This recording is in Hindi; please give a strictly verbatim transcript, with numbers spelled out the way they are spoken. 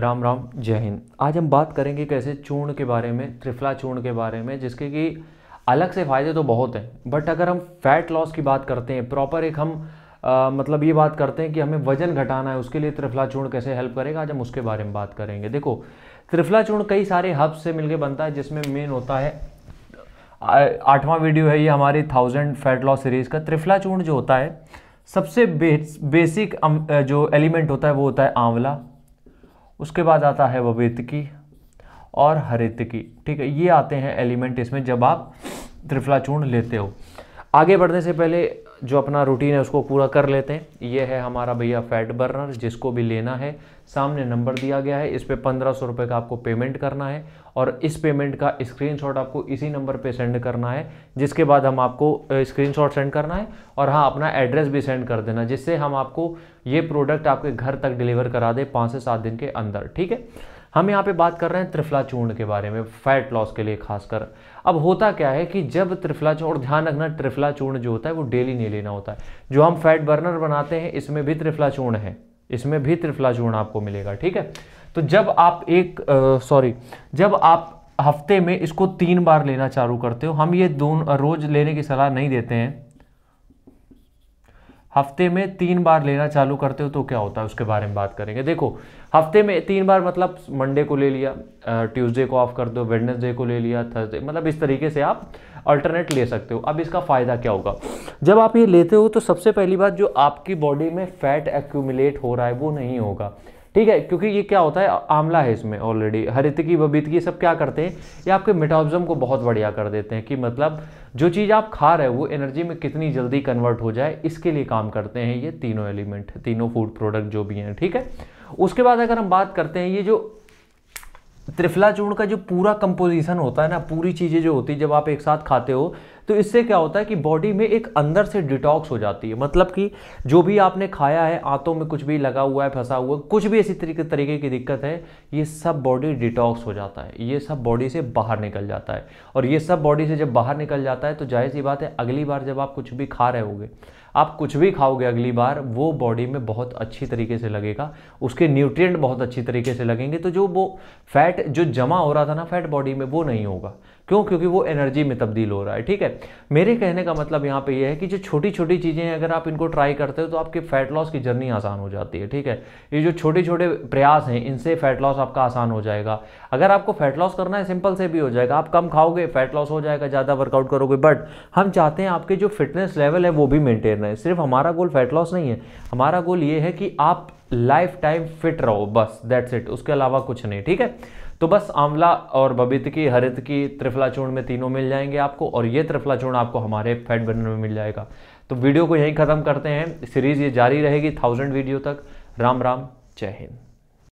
राम राम, जय हिंद। आज हम बात करेंगे कैसे चूर्ण के बारे में, त्रिफला चूर्ण के बारे में, जिसके कि अलग से फ़ायदे तो बहुत हैं, बट अगर हम फैट लॉस की बात करते हैं प्रॉपर, एक हम आ, मतलब ये बात करते हैं कि हमें वजन घटाना है, उसके लिए त्रिफला चूर्ण कैसे हेल्प करेगा, आज हम उसके बारे में बात करेंगे। देखो, त्रिफला चूर्ण कई सारे हर्ब्स से मिलकर बनता है, जिसमें मेन होता है, आठवां वीडियो है ये हमारी थाउजेंड फैट लॉस सीरीज़ का। त्रिफला चूर्ण जो होता है, सबसे बेस, बेसिक जो एलिमेंट होता है वो होता है आंवला, उसके बाद आता है ववेतकी और हरेतकी, ठीक है। ये आते हैं एलिमेंट इसमें जब आप त्रिफला चूर्ण लेते हो। आगे बढ़ने से पहले जो अपना रूटीन है उसको पूरा कर लेते हैं। ये है हमारा भैया फैट बर्नर, जिसको भी लेना है सामने नंबर दिया गया है, इस पर पंद्रह सौ रुपये का आपको पेमेंट करना है और इस पेमेंट का स्क्रीनशॉट आपको इसी नंबर पे सेंड करना है, जिसके बाद हम आपको स्क्रीनशॉट सेंड करना है और हाँ, अपना एड्रेस भी सेंड कर देना, जिससे हम आपको ये प्रोडक्ट आपके घर तक डिलीवर करा दें पाँच से सात दिन के अंदर, ठीक है। हम यहाँ पे बात कर रहे हैं त्रिफला चूर्ण के बारे में, फैट लॉस के लिए खासकर। अब होता क्या है कि जब त्रिफला चूर्ण, और ध्यान रखना त्रिफला चूर्ण जो होता है वो डेली नहीं लेना होता है। जो हम फैट बर्नर बनाते हैं इसमें भी त्रिफला चूर्ण है, इसमें भी त्रिफला चूर्ण आपको मिलेगा, ठीक है। तो जब आप एक सॉरी जब आप हफ्ते में इसको तीन बार लेना चालू करते हो, हम ये दोनों रोज लेने की सलाह नहीं देते हैं, हफ्ते में तीन बार लेना चालू करते हो तो क्या होता है उसके बारे में बात करेंगे। देखो, हफ्ते में तीन बार मतलब मंडे को ले लिया, ट्यूसडे को ऑफ कर दो, वेडनेसडे को ले लिया, थर्सडे, मतलब इस तरीके से आप अल्टरनेट ले सकते हो। अब इसका फ़ायदा क्या होगा जब आप ये लेते हो, तो सबसे पहली बात जो आपकी बॉडी में फैट एक्यूमुलेट हो रहा है वो नहीं होगा, ठीक है, क्योंकि ये क्या होता है, आंवला है इसमें ऑलरेडी, हरितकी बबीतकी सब क्या करते हैं, ये आपके मेटाबॉलिज्म को बहुत बढ़िया कर देते हैं, कि मतलब जो चीज़ आप खा रहे हो वो एनर्जी में कितनी जल्दी कन्वर्ट हो जाए, इसके लिए काम करते हैं ये तीनों एलिमेंट, तीनों फूड प्रोडक्ट जो भी हैं, ठीक है। उसके बाद अगर हम बात करते हैं, ये जो त्रिफला चूर्ण का जो पूरा कंपोजिशन होता है ना, पूरी चीज़ें जो होती है जब आप एक साथ खाते हो, तो इससे क्या होता है कि बॉडी में एक अंदर से डिटॉक्स हो जाती है। मतलब कि जो भी आपने खाया है, आंतों में कुछ भी लगा हुआ है, फंसा हुआ है, कुछ भी ऐसी तरीके तरीके की दिक्कत है, ये सब बॉडी डिटॉक्स हो जाता है, ये सब बॉडी से बाहर निकल जाता है। और ये सब बॉडी से जब बाहर निकल जाता है तो जाहिर सी बात है, अगली बार जब आप कुछ भी खा रहे होगे, आप कुछ भी खाओगे अगली बार, वो बॉडी में बहुत अच्छी तरीके से लगेगा, उसके न्यूट्रिएंट बहुत अच्छी तरीके से लगेंगे, तो जो वो फैट जो जमा हो रहा था ना फैट बॉडी में, वो नहीं होगा। क्यों? क्योंकि वो एनर्जी में तब्दील हो रहा है, ठीक है। मेरे कहने का मतलब यहाँ पे ये यह है कि जो छोटी छोटी चीज़ें हैं, अगर आप इनको ट्राई करते हो तो आपके फैट लॉस की जर्नी आसान हो जाती है, ठीक है। ये जो छोटे छोटे प्रयास हैं, इनसे फैट लॉस आपका आसान हो जाएगा। अगर आपको फैट लॉस करना है, सिंपल से भी हो जाएगा, आप कम खाओगे फैट लॉस हो जाएगा, ज़्यादा वर्कआउट करोगे, बट हम चाहते हैं आपके जो फिटनेस लेवल है वो भी मेनटेन रहे। सिर्फ हमारा गोल फैट लॉस नहीं है, हमारा गोल ये है कि आप लाइफ टाइम फिट रहो, बस दैट्स इट, उसके अलावा कुछ नहीं, ठीक है। तो बस आंवला और बबीतकी, हरितकी, त्रिफला चूर्ण में तीनों मिल जाएंगे आपको, और ये त्रिफला चूर्ण आपको हमारे फैट बर्नर में मिल जाएगा। तो वीडियो को यहीं ख़त्म करते हैं, सीरीज़ ये जारी रहेगी थाउजेंड वीडियो तक। राम राम, जय हिंद।